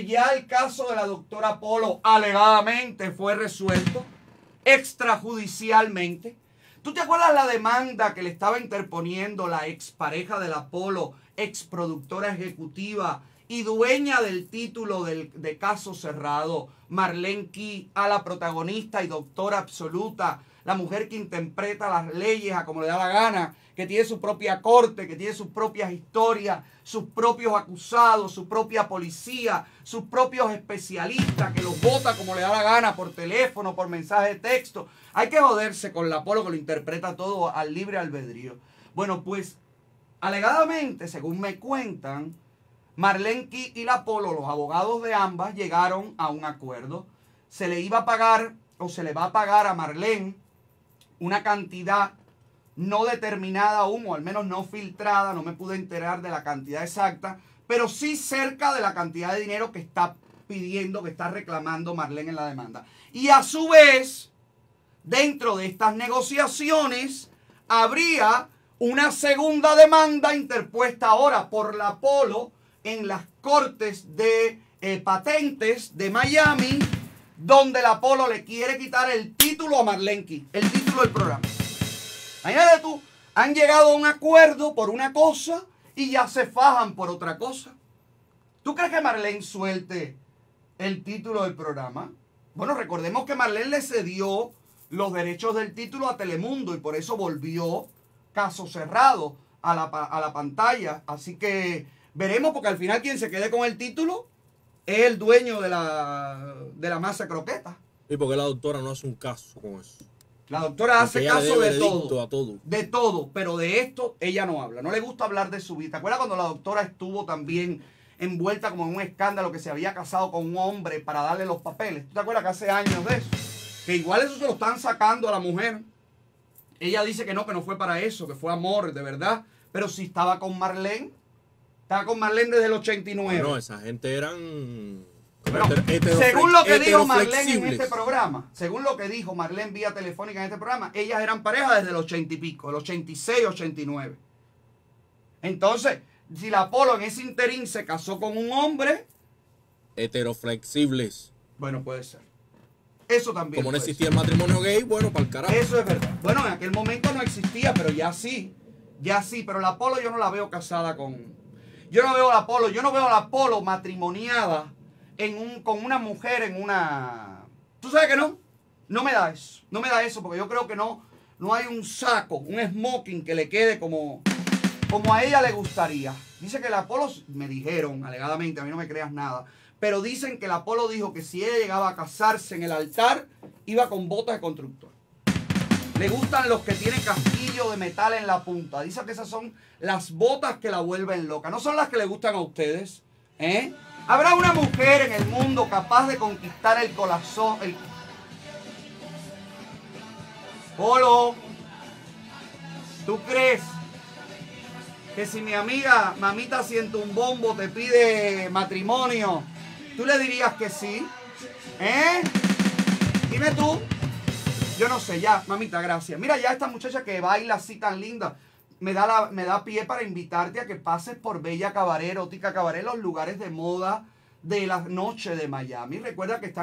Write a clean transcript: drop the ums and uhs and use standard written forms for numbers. Ya el caso de la doctora Polo alegadamente fue resuelto extrajudicialmente. ¿Tú te acuerdas la demanda que le estaba interponiendo la expareja de la Polo, exproductora ejecutiva y dueña del título de Caso Cerrado, Marlenki, a la protagonista y doctora absoluta, la mujer que interpreta las leyes a como le da la gana, que tiene su propia corte, que tiene sus propias historias, sus propios acusados, su propia policía, sus propios especialistas, que los vota como le da la gana, por teléfono, por mensaje de texto? Hay que joderse con la Polo, que lo interpreta todo al libre albedrío. Bueno, pues, alegadamente, según me cuentan, Marlenki y la Polo, los abogados de ambas, llegaron a un acuerdo. Se le iba a pagar, o se le va a pagar a Marlen, una cantidad no determinada aún, o al menos no filtrada, no me pude enterar de la cantidad exacta, pero sí cerca de la cantidad de dinero que está pidiendo, que está reclamando Marlen en la demanda. Y a su vez, dentro de estas negociaciones, habría una segunda demanda interpuesta ahora por la Polo en las cortes de patentes de Miami, donde la Polo le quiere quitar el título a Marlenki, el título del programa. Imagínate tú, han llegado a un acuerdo por una cosa y ya se fajan por otra cosa. ¿Tú crees que Marlen suelte el título del programa? Bueno, recordemos que Marlen le cedió los derechos del título a Telemundo y por eso volvió Caso Cerrado a la pantalla. Así que veremos, porque al final quien se quede con el título es el dueño de la masa croqueta. ¿Y por qué la doctora no hace un caso con eso? La doctora hace caso de todo, de todo, pero de esto ella no habla. No le gusta hablar de su vida. ¿Te acuerdas cuando la doctora estuvo también envuelta como en un escándalo, que se había casado con un hombre para darle los papeles? ¿Tú te acuerdas que hace años de eso? Que igual eso se lo están sacando a la mujer. Ella dice que no fue para eso, que fue amor, de verdad. Pero si estaba con Marlen. Estaba con Marlen desde el 89. No, esa gente eran... Bueno, según lo que dijo Marlen en este programa, según lo que dijo Marlen vía telefónica en este programa, ellas eran pareja desde el 80 y pico, el 86, 89. Entonces, si la Polo en ese interín se casó con un hombre... Heteroflexibles. Bueno, puede ser. Eso también. Como no existía el matrimonio gay, bueno, para el carajo. Eso es verdad. Bueno, en aquel momento no existía, pero ya sí. Ya sí, pero la Polo yo no la veo casada con... Yo no veo a la Polo matrimoniada con una mujer en una... ¿Tú sabes que no? No me da eso. No me da eso, porque yo creo que no hay un saco, un smoking que le quede como a ella le gustaría. Dice que la Polo, me dijeron alegadamente, a mí no me creas nada, pero dicen que la Polo dijo que si ella llegaba a casarse en el altar, iba con botas de constructor. Le gustan los que tienen castillo de metal en la punta. Dice que esas son las botas que la vuelven loca. No son las que le gustan a ustedes, ¿eh? ¿Habrá una mujer en el mundo capaz de conquistar el corazón? Polo, ¿tú crees que si mi amiga Mamita Siento un Bombo te pide matrimonio, tú le dirías que sí? ¿Eh? Dime tú. Yo no sé, ya, mamita, gracias. Mira, ya esta muchacha que baila así tan linda, me da pie para invitarte a que pases por Bella Cabaret, Erótica Cabaret, los lugares de moda de la noche de Miami. Recuerda que están en